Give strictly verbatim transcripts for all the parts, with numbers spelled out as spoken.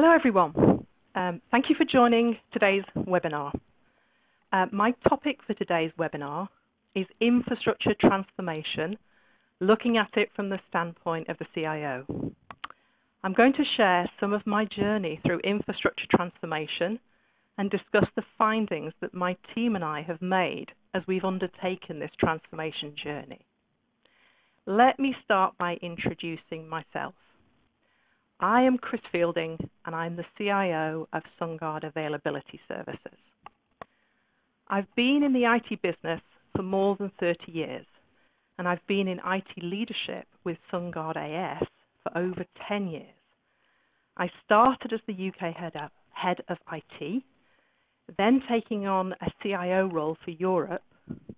Hello everyone. Um, thank you for joining today's webinar. Uh, my topic for today's webinar is infrastructure transformation, looking at it from the standpoint of the C I O. I'm going to share some of my journey through infrastructure transformation and discuss the findings that my team and I have made as we've undertaken this transformation journey. Let me start by introducing myself. I am Chris Fielding, and I'm the C I O of Sungard Availability Services. I've been in the I T business for more than thirty years, and I've been in I T leadership with Sungard A S for over ten years. I started as the U K head of I T, then taking on a C I O role for Europe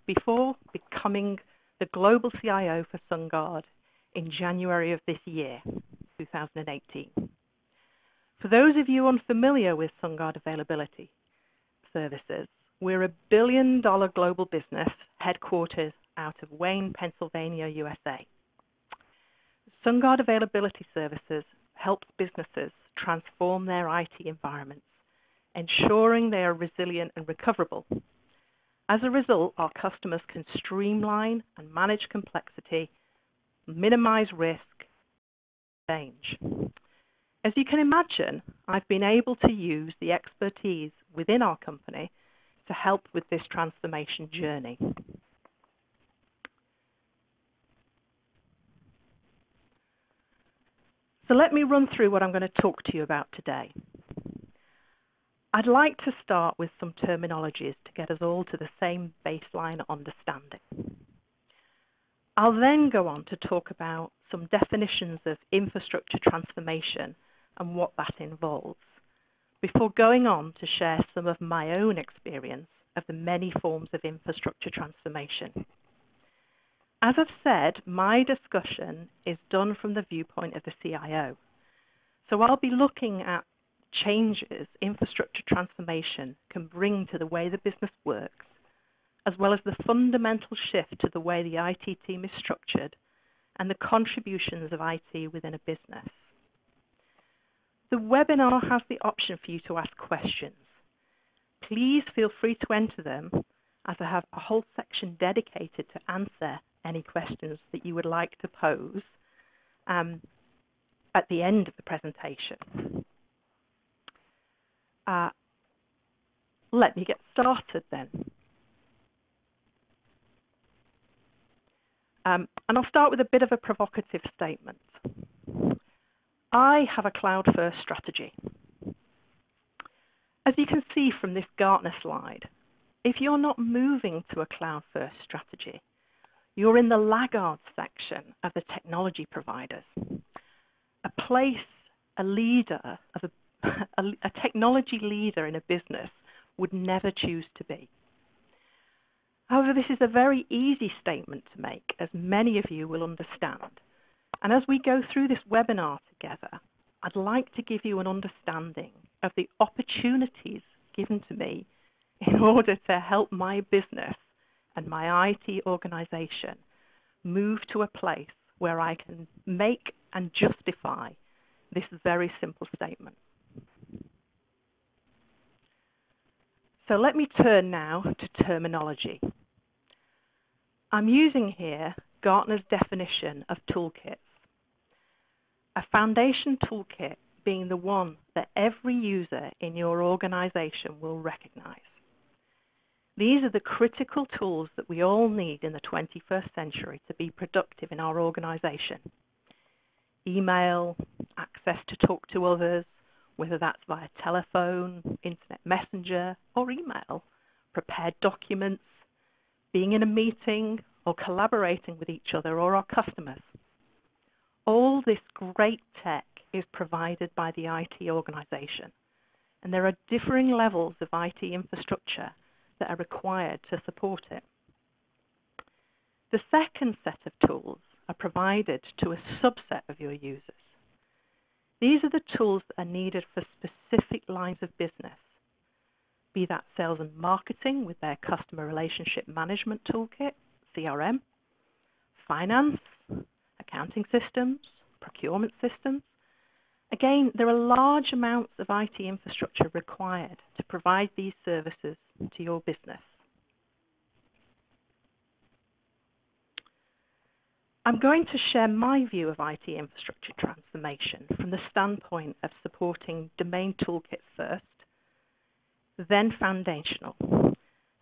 before becoming the global C I O for Sungard in January of this year, two thousand eighteen. For those of you unfamiliar with Sungard Availability Services, we're a billion dollar global business headquartered out of Wayne, Pennsylvania, U S A. Sungard Availability Services helps businesses transform their I T environments, ensuring they are resilient and recoverable. As a result, our customers can streamline and manage complexity, minimize risk, change. As you can imagine, I've been able to use the expertise within our company to help with this transformation journey. So let me run through what I'm going to talk to you about today. I'd like to start with some terminologies to get us all to the same baseline understanding. I'll then go on to talk about some definitions of infrastructure transformation and what that involves, before going on to share some of my own experience of the many forms of infrastructure transformation. As I've said, my discussion is done from the viewpoint of the C I O. So I'll be looking at changes infrastructure transformation can bring to the way the business works, as well as the fundamental shift to the way the I T team is structured and the contributions of I T within a business. The webinar has the option for you to ask questions. Please feel free to enter them, as I have a whole section dedicated to answer any questions that you would like to pose um, at the end of the presentation. Uh, let me get started then. Um, and I'll start with a bit of a provocative statement. I have a cloud-first strategy. As you can see from this Gartner slide, if you're not moving to a cloud-first strategy, you're in the laggard section of the technology providers, a place a leader of a, a, a technology leader in a business would never choose to be. However, this is a very easy statement to make, as many of you will understand. And as we go through this webinar together, I'd like to give you an understanding of the opportunities given to me in order to help my business and my I T organization move to a place where I can make and justify this very simple statement. So let me turn now to terminology. I'm using here Gartner's definition of toolkits, a foundation toolkit being the one that every user in your organization will recognize. These are the critical tools that we all need in the twenty-first century to be productive in our organization. Email, access to talk to others, whether that's via telephone, internet messenger, or email, prepared documents, being in a meeting, or collaborating with each other or our customers. All this great tech is provided by the I T organization, and there are differing levels of I T infrastructure that are required to support it. The second set of tools are provided to a subset of your users. These are the tools that are needed for specific lines of business, be that sales and marketing with their customer relationship management toolkit, C R M, finance, accounting systems, procurement systems, Again, there are large amounts of I T infrastructure required to provide these services to your business. I'm going to share my view of I T infrastructure transformation from the standpoint of supporting domain toolkit first, then foundational.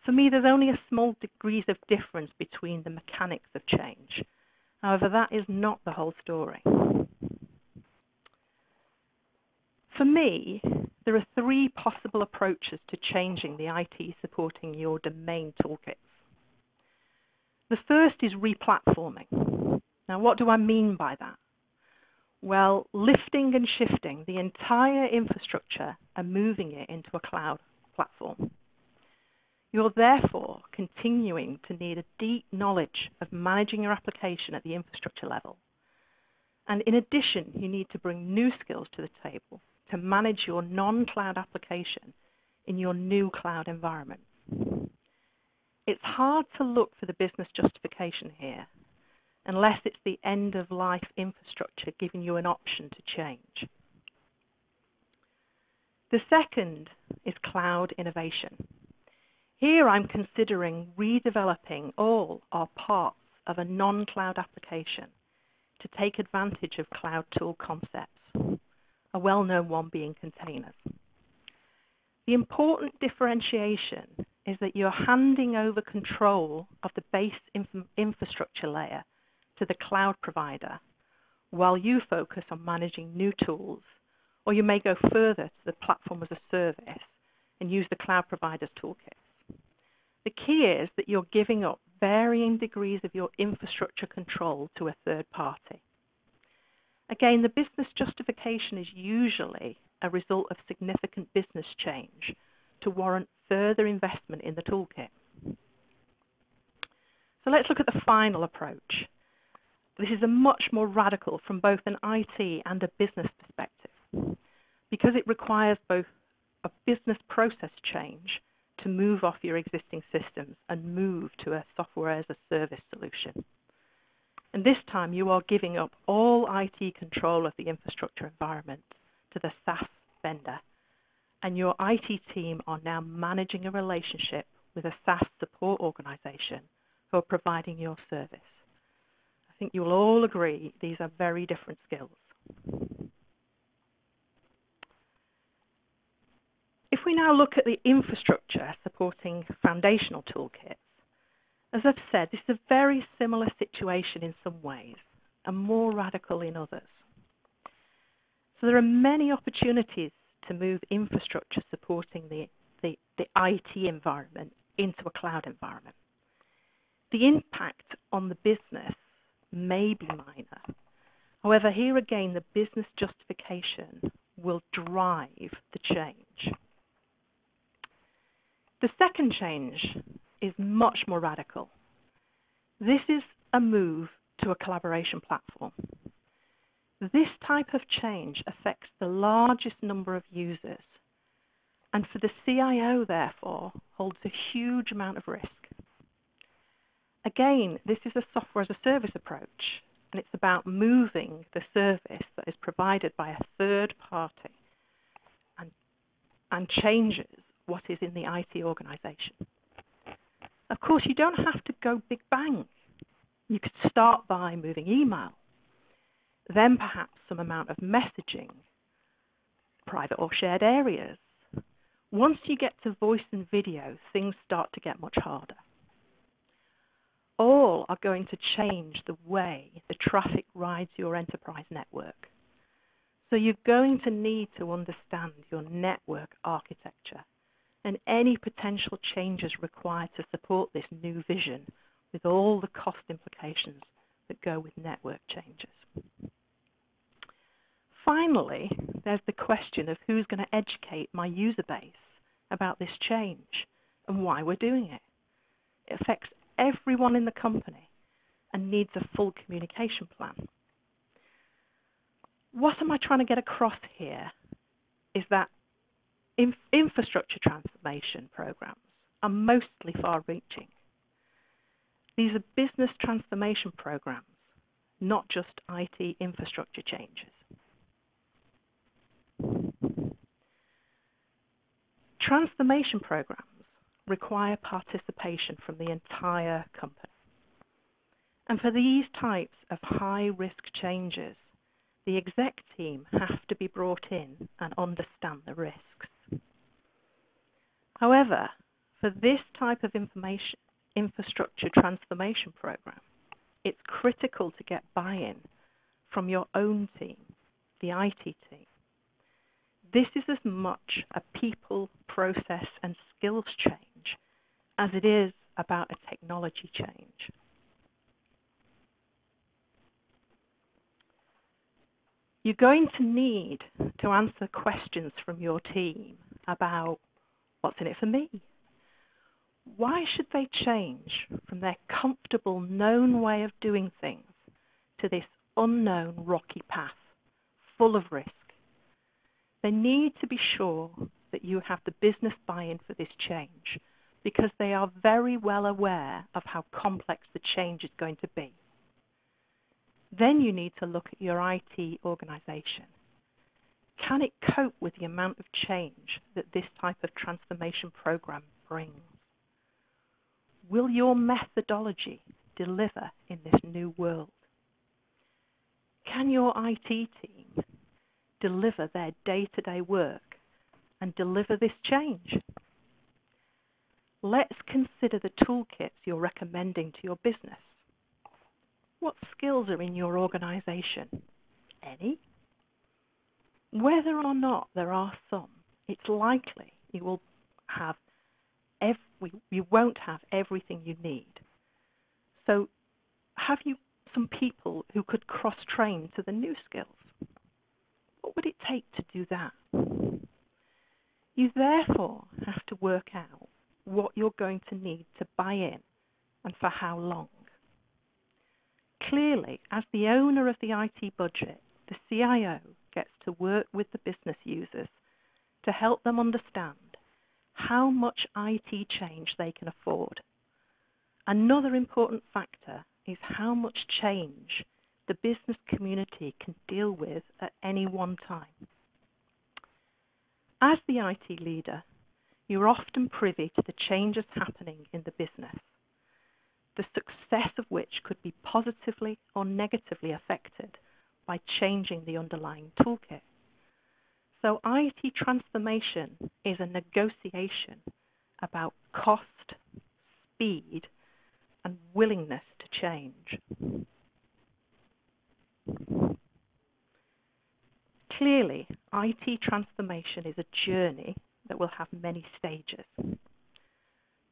For me, there's only a small degrees of difference between the mechanics of change. However, that is not the whole story. For me, there are three possible approaches to changing the I T supporting your domain toolkits. The first is replatforming. Now, what do I mean by that? Well, lifting and shifting the entire infrastructure and moving it into a cloud platform. You're therefore continuing to need a deep knowledge of managing your application at the infrastructure level. And in addition, you need to bring new skills to the table to manage your non-cloud application in your new cloud environment. It's hard to look for the business justification here, unless it's the end-of-life infrastructure giving you an option to change. The second is cloud innovation. Here I'm considering redeveloping all or parts of a non-cloud application to take advantage of cloud tool concepts, a well-known one being containers. The important differentiation is that you're handing over control of the base inf- infrastructure layer to the cloud provider, while you focus on managing new tools, or you may go further to the platform as a service and use the cloud provider's toolkits. The key is that you're giving up varying degrees of your infrastructure control to a third party. Again, the business justification is usually a result of significant business change to warrant further investment in the toolkit. So let's look at the final approach. This is a much more radical from both an I T and a business perspective, because it requires both a business process change to move off your existing systems and move to a software as a service solution. And this time you are giving up all I T control of the infrastructure environment to the SaaS vendor, and your I T team are now managing a relationship with a SaaS support organization who are providing your service. I think you'll all agree these are very different skills. If we now look at the infrastructure supporting foundational toolkits, as I've said, this is a very similar situation in some ways and more radical in others. So there are many opportunities to move infrastructure supporting the, the, the I T environment into a cloud environment. The impact on the business may be minor. However, here again, the business justification will drive the change. The second change is much more radical. This is a move to a collaboration platform. This type of change affects the largest number of users, and for the C I O, therefore, holds a huge amount of risk. Again, this is a software as a service approach, and it's about moving the service that is provided by a third party and, and changes what is in the I T organization. Of course, you don't have to go big bang. You could start by moving email, then perhaps some amount of messaging, private or shared areas. Once you get to voice and video, things start to get much harder. All are going to change the way the traffic rides your enterprise network. So you're going to need to understand your network architecture and any potential changes required to support this new vision with all the cost implications that go with network changes. Finally, there's the question of who's going to educate my user base about this change and why we're doing it. It affects everyone in the company and needs a full communication plan. What am I trying to get across here is that inf infrastructure transformation programs are mostly far-reaching. These are business transformation programs, not just I T infrastructure changes. Transformation programs require participation from the entire company. And for these types of high-risk changes, the exec team have to be brought in and understand the risks. However, for this type of information infrastructure transformation program, it's critical to get buy-in from your own team, the I T team. This is as much a people, process, and skills change as it is about a technology change. You're going to need to answer questions from your team about what's in it for me? Why should they change from their comfortable, known way of doing things to this unknown, rocky path full of risk? They need to be sure that you have the business buy-in for this change, because they are very well aware of how complex the change is going to be. Then you need to look at your I T organization. Can it cope with the amount of change that this type of transformation program brings? Will your methodology deliver in this new world? Can your I T team deliver their day-to-day work and deliver this change? Let's consider the toolkits you're recommending to your business. What skills are in your organization? Any? Whether or not there are some, it's likely you will have every, you won't have everything you need. So have you some people who could cross-train to the new skills? What would it take to do that? You therefore have to work out what you're going to need to buy in and for how long. Clearly, as the owner of the I T budget, the C I O gets to work with the business users to help them understand how much I T change they can afford. Another important factor is how much change the business community can deal with at any one time. As the I T leader, you're often privy to the changes happening in the business, the success of which could be positively or negatively affected by changing the underlying toolkit. So I T transformation is a negotiation about cost, speed, and willingness to change. Clearly, I T transformation is a journey that will have many stages.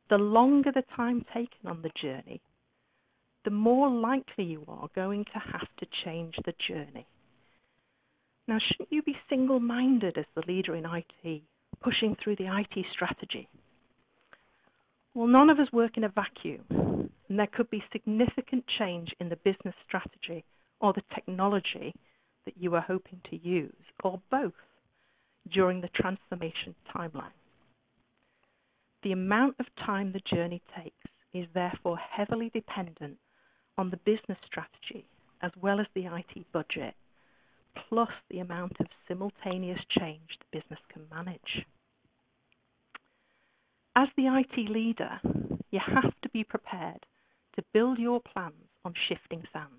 The longer the time taken on the journey, the more likely you are going to have to change the journey. Now, shouldn't you be single-minded as the leader in I T, pushing through the I T strategy? Well, none of us work in a vacuum, and there could be significant change in the business strategy or the technology that you are hoping to use, or both, during the transformation timeline. The amount of time the journey takes is therefore heavily dependent on the business strategy as well as the I T budget, plus the amount of simultaneous change the business can manage. As the I T leader, you have to be prepared to build your plans on shifting sands,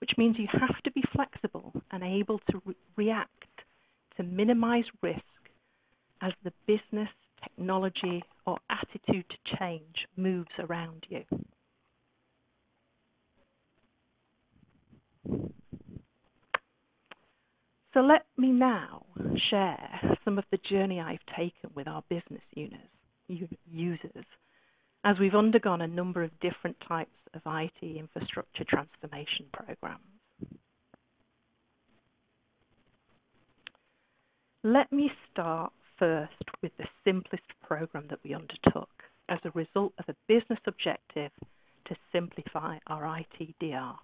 which means you have to be flexible and able to re react to minimize risk as the business, technology, or attitude to change moves around you. So let me now share some of the journey I've taken with our business users as we've undergone a number of different types of I T infrastructure transformation programs. Let me start first with the simplest program that we undertook as a result of a business objective to simplify our I T D R.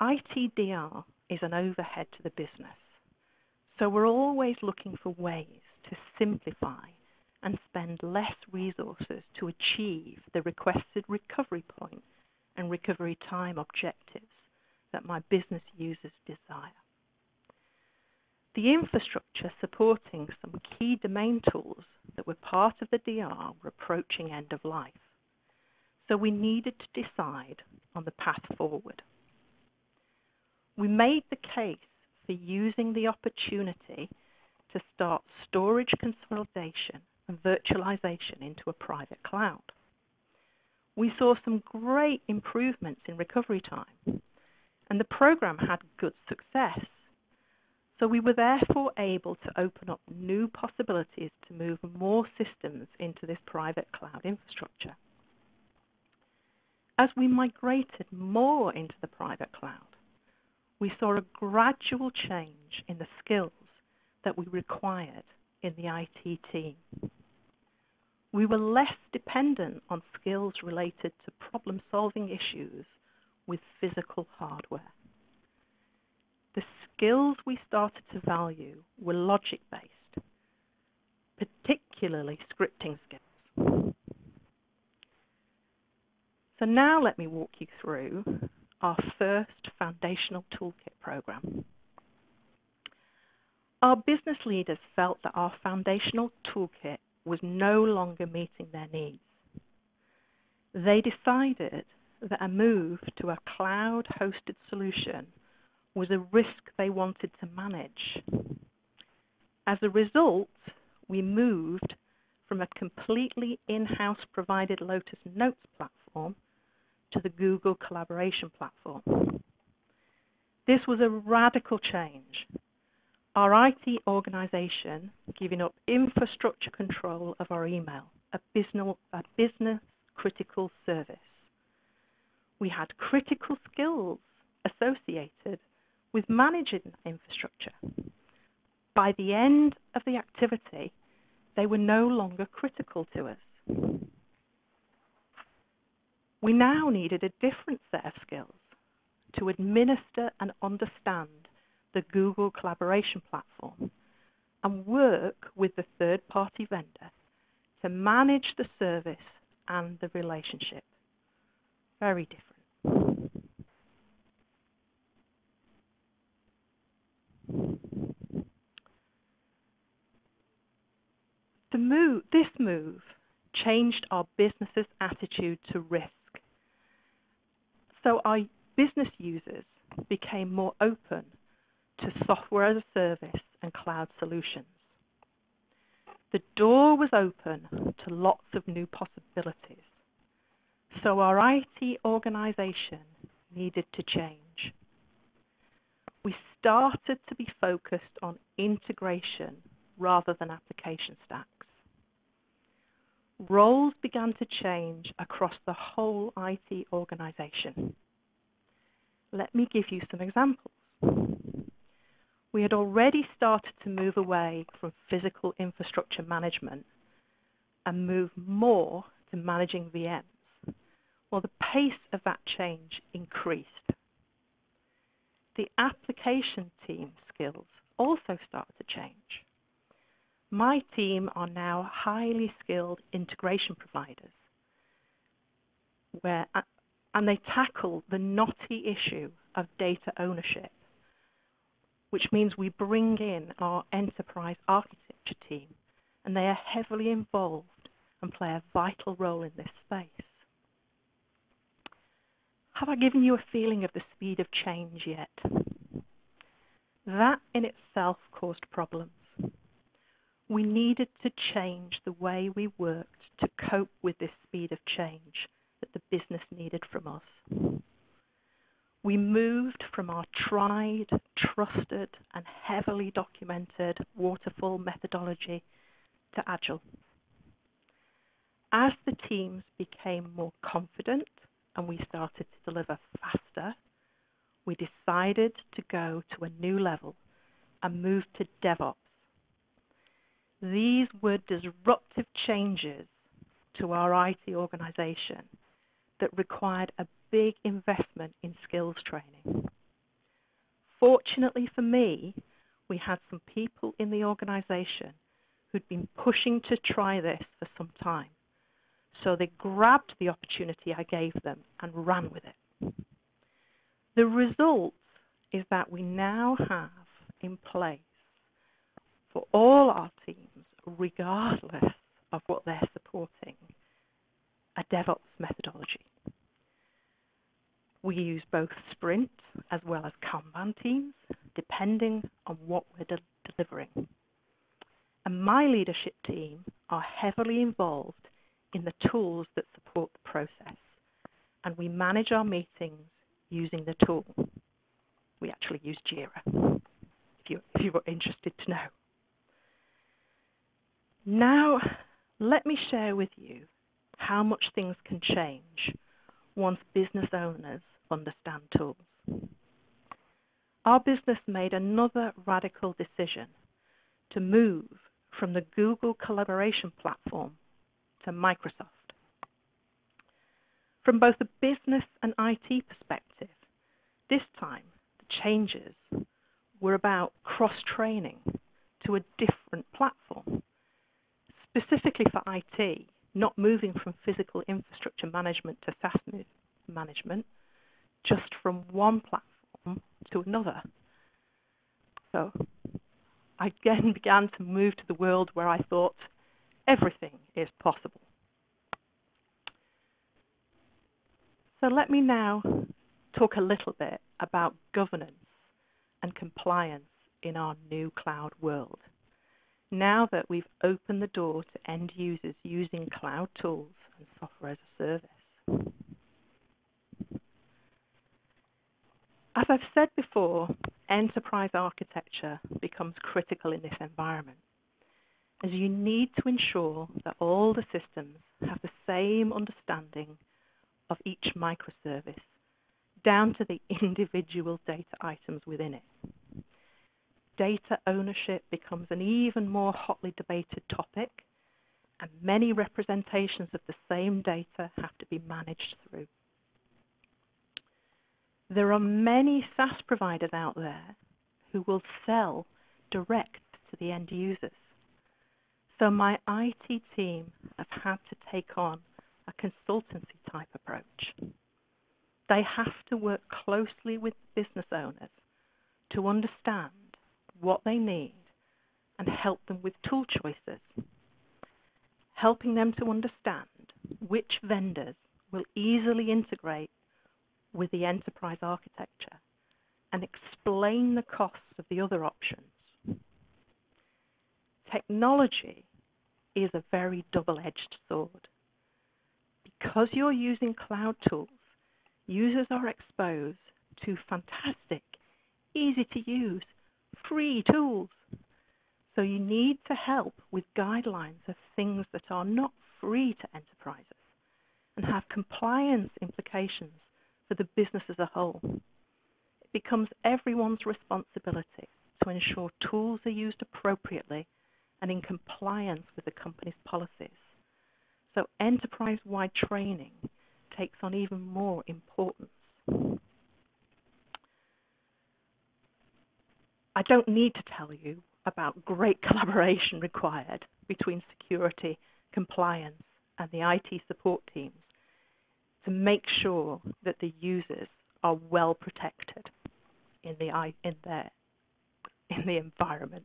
I T D R is an overhead to the business, so we're always looking for ways to simplify and spend less resources to achieve the requested recovery point and recovery time objectives that my business users desire. The infrastructure supporting some key domain tools that were part of the D R were approaching end of life, so we needed to decide on the path forward. We made the case for using the opportunity to start storage consolidation and virtualization into a private cloud. We saw some great improvements in recovery time, and the program had good success. So we were therefore able to open up new possibilities to move more systems into this private cloud infrastructure. As we migrated more into the private cloud, we saw a gradual change in the skills that we required in the I T team. We were less dependent on skills related to problem-solving issues with physical hardware. The skills we started to value were logic-based, particularly scripting skills. So now let me walk you through our first foundational toolkit program. Our business leaders felt that our foundational toolkit was no longer meeting their needs. They decided that a move to a cloud-hosted solution was a risk they wanted to manage. As a result, we moved from a completely in-house provided Lotus Notes platform to the Google collaboration platform. This was a radical change, our I T organization giving up infrastructure control of our email, a business, a business critical service. We had critical skills associated with managing that infrastructure. By the end of the activity, they were no longer critical to us. We now needed a different set of skills to administer and understand the Google collaboration platform and work with the third-party vendor to manage the service and the relationship. Very different. The move, this move changed our business's attitude to risk. So our business users became more open to software as a service and cloud solutions. The door was open to lots of new possibilities. So our I T organization needed to change. We started to be focused on integration rather than application stacks. Roles began to change across the whole I T organization. Let me give you some examples. We had already started to move away from physical infrastructure management and move more to managing V Ms, while the pace of that change increased. The application team skills also started to change. My team are now highly skilled integration providers, where, and they tackle the knotty issue of data ownership, which means we bring in our enterprise architecture team, and they are heavily involved and play a vital role in this space. Have I given you a feeling of the speed of change yet? That in itself caused problems. We needed to change the way we worked to cope with this speed of change that the business needed from us. We moved from our tried, trusted, and heavily documented waterfall methodology to Agile. As the teams became more confident and we started to deliver faster, we decided to go to a new level and move to DevOps. These were disruptive changes to our I T organization that required a big investment in skills training. Fortunately for me, we had some people in the organization who'd been pushing to try this for some time, so they grabbed the opportunity I gave them and ran with it. The result is that we now have in place for all our teams, regardless of what they're supporting, a DevOps methodology. We use both Sprint as well as Kanban teams, depending on what we're de delivering. And my leadership team are heavily involved in the tools that support the process, and we manage our meetings using the tool. We actually use JIRA, if you, if you were interested to know. Now, let me share with you how much things can change once business owners understand tools. Our business made another radical decision to move from the Google collaboration platform to Microsoft. From both a business and I T perspective, this time the changes were about cross-training to a different platform, specifically for I T, not moving from physical infrastructure management to SaaS management, just from one platform to another. So I again began to move to the world where I thought everything is possible. So let me now talk a little bit about governance and compliance in our new cloud world, now that we've opened the door to end users using cloud tools and software as a service. As I've said before, enterprise architecture becomes critical in this environment, as you need to ensure that all the systems have the same understanding of each microservice, down to the individual data items within it. Data ownership becomes an even more hotly debated topic, and many representations of the same data have to be managed through. There are many SaaS providers out there who will sell direct to the end users. So my I T team have had to take on a consultancy type approach. They have to work closely with business owners to understand what they need and help them with tool choices, helping them to understand which vendors will easily integrate with the enterprise architecture and explain the costs of the other options. Technology is a very double-edged sword. Because you're using cloud tools, users are exposed to fantastic, easy-to-use, free tools. So you need to help with guidelines of things that are not free to enterprises and have compliance implications for the business as a whole. It becomes everyone's responsibility to ensure tools are used appropriately and in compliance with the company's policies. So enterprise-wide training takes on even more importance. I don't need to tell you about great collaboration required between security, compliance, and the I T support teams to make sure that the users are well protected in the, in their, in the environment.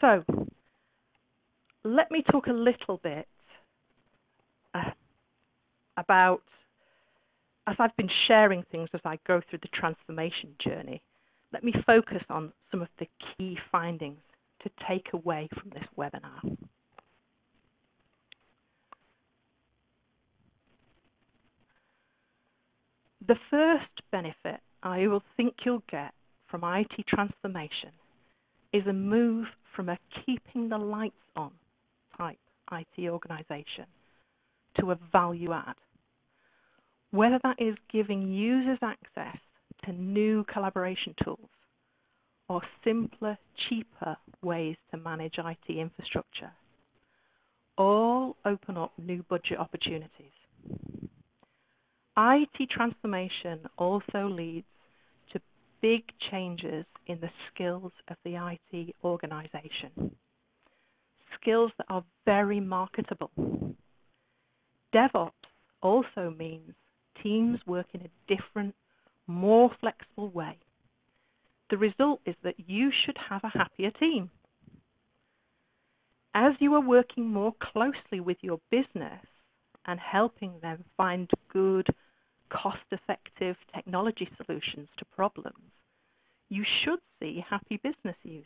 So, let me talk a little bit uh, about, as I've been sharing things as I go through the transformation journey, let me focus on some of the key findings to take away from this webinar. The first benefit I will think you'll get from I T transformation is a move from a keeping the lights on type I T organization to a value add. Whether that is giving users access to new collaboration tools or simpler, cheaper ways to manage I T infrastructure, all open up new budget opportunities. I T transformation also leads big changes in the skills of the I T organization, skills that are very marketable. DevOps also means teams work in a different, more flexible way. The result is that you should have a happier team. As you are working more closely with your business and helping them find good, cost-effective technology solutions to problems, you should see happy business users.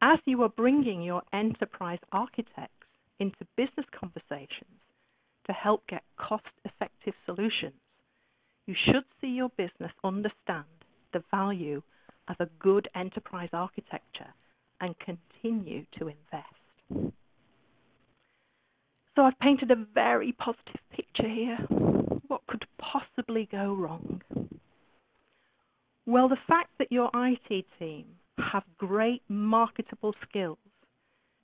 As you are bringing your enterprise architects into business conversations to help get cost-effective solutions, you should see your business understand the value of a good enterprise architecture and continue to invest. So I've painted a very positive picture here. What could possibly go wrong? Well, the fact that your I T team have great marketable skills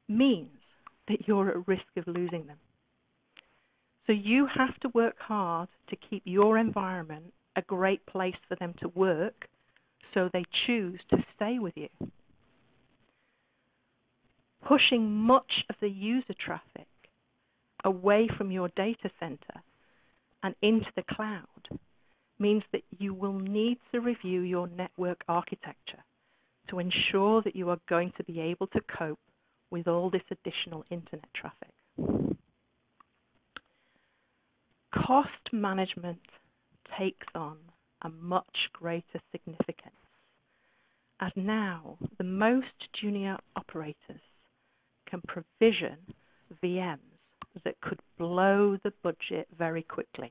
means that you're at risk of losing them. So you have to work hard to keep your environment a great place for them to work so they choose to stay with you. Pushing much of the user traffic away from your data center and into the cloud means that you will need to review your network architecture to ensure that you are going to be able to cope with all this additional internet traffic. Cost management takes on a much greater significance, as now the most junior operators can provision V Ms that could blow the budget very quickly.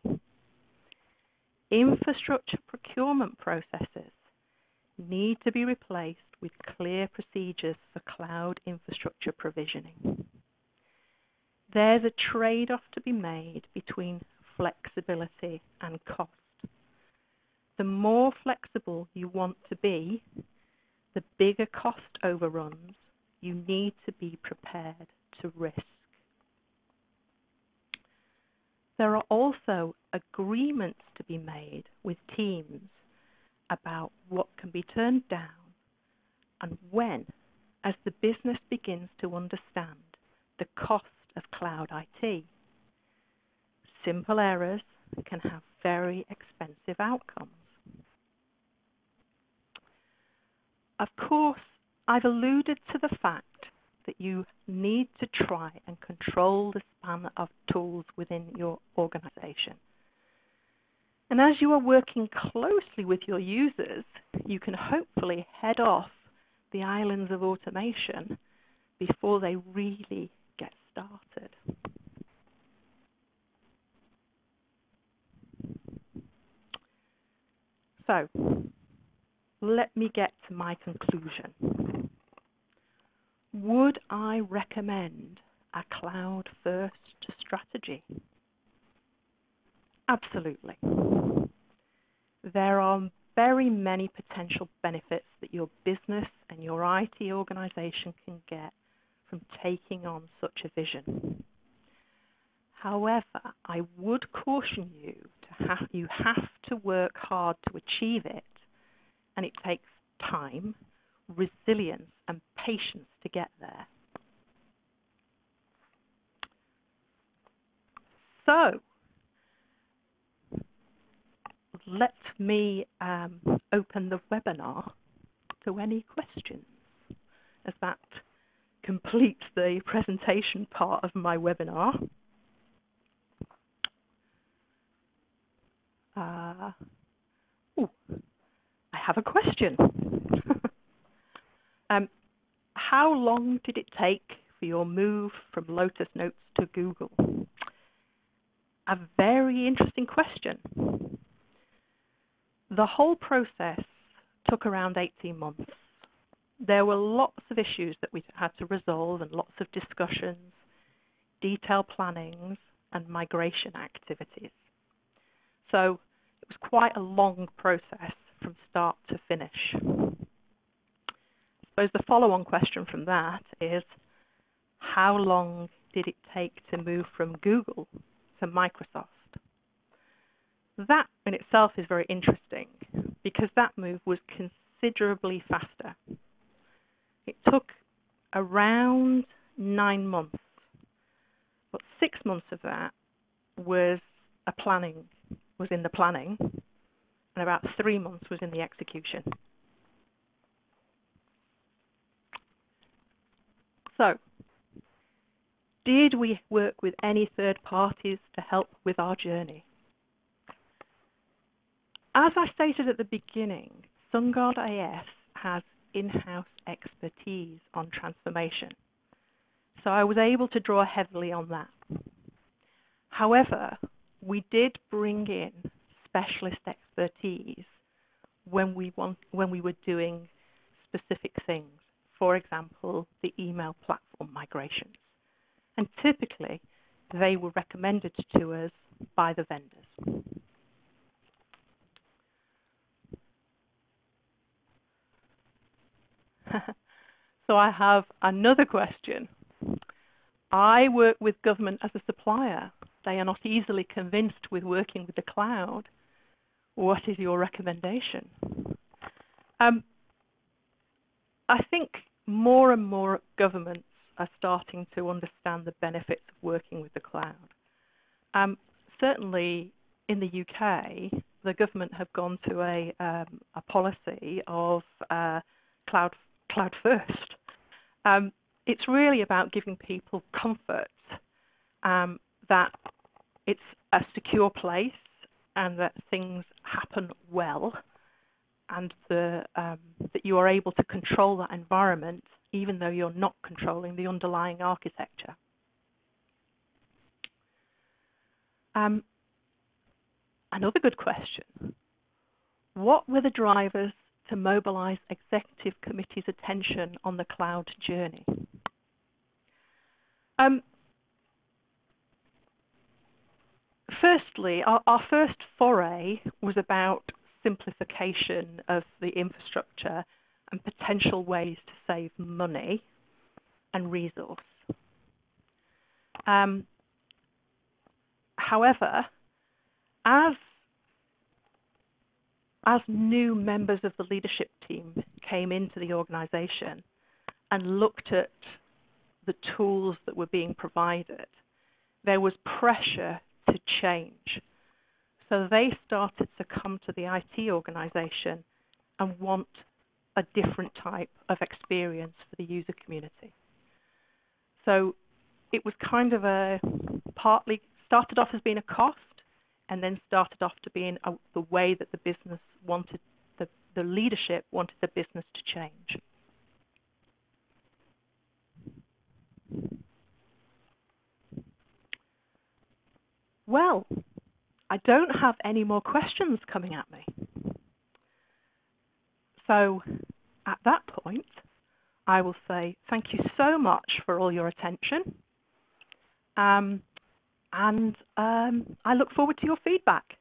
Infrastructure procurement processes need to be replaced with clear procedures for cloud infrastructure provisioning. There's a trade-off to be made between flexibility and cost. The more flexible you want to be, the bigger cost overruns you need to be prepared to risk. There are also agreements to be made with teams about what can be turned down and when, as the business begins to understand the cost of cloud I T. Simple errors can have very expensive outcomes. Of course, I've alluded to the fact that you need to try and control the span of tools within your organization. And as you are working closely with your users, you can hopefully head off the islands of automation before they really get started. So, let me get to my conclusion. Would I recommend a cloud-first strategy? Absolutely. There are very many potential benefits that your business and your I T organization can get from taking on such a vision. However, I would caution you to have, you have to work hard to achieve it, and it takes time, resilience, and patience to get there. So, let me um, open the webinar to any questions, as that completes the presentation part of my webinar. Uh, ooh, I have a question. um, how long did it take for your move from Lotus Notes to Google? A very interesting question. The whole process took around eighteen months. There were lots of issues that we had to resolve and lots of discussions, detailed plannings, and migration activities. So it was quite a long process from start to finish. I suppose the follow-on question from that is, how long did it take to move from Google to Microsoft? That in itself is very interesting because that move was considerably faster. It took around nine months, but six months of that was a planning was in the planning and about three months was in the execution. So, did we work with any third parties to help with our journey? As I stated at the beginning, Sungard A S has in-house expertise on transformation, so I was able to draw heavily on that. However, we did bring in specialist expertise when we, want, when we were doing specific things, for example, the email platform migrations. And typically, they were recommended to us by the vendors. So I have another question. I work with government as a supplier. They are not easily convinced with working with the cloud. What is your recommendation? Um, I think more and more governments are starting to understand the benefits of working with the cloud. Um, certainly in the U K, the government have gone to a, um, a policy of uh, cloud cloud first. Um, it's really about giving people comfort um, that it's a secure place and that things happen well, and the, um, that you are able to control that environment even though you're not controlling the underlying architecture. Um, another good question. What were the drivers to mobilize executive committee's attention on the cloud journey? Um, firstly, our, our first foray was about simplification of the infrastructure and potential ways to save money and resource. Um, however, as As new members of the leadership team came into the organization and looked at the tools that were being provided, there was pressure to change. So they started to come to the I T organization and want a different type of experience for the user community. So it was kind of a partly started off as being a cost, and then started off to being a, the way that the business wanted, the, the leadership wanted the business to change. Well, I don't have any more questions coming at me. So at that point, I will say thank you so much for all your attention. Um, And um, I look forward to your feedback.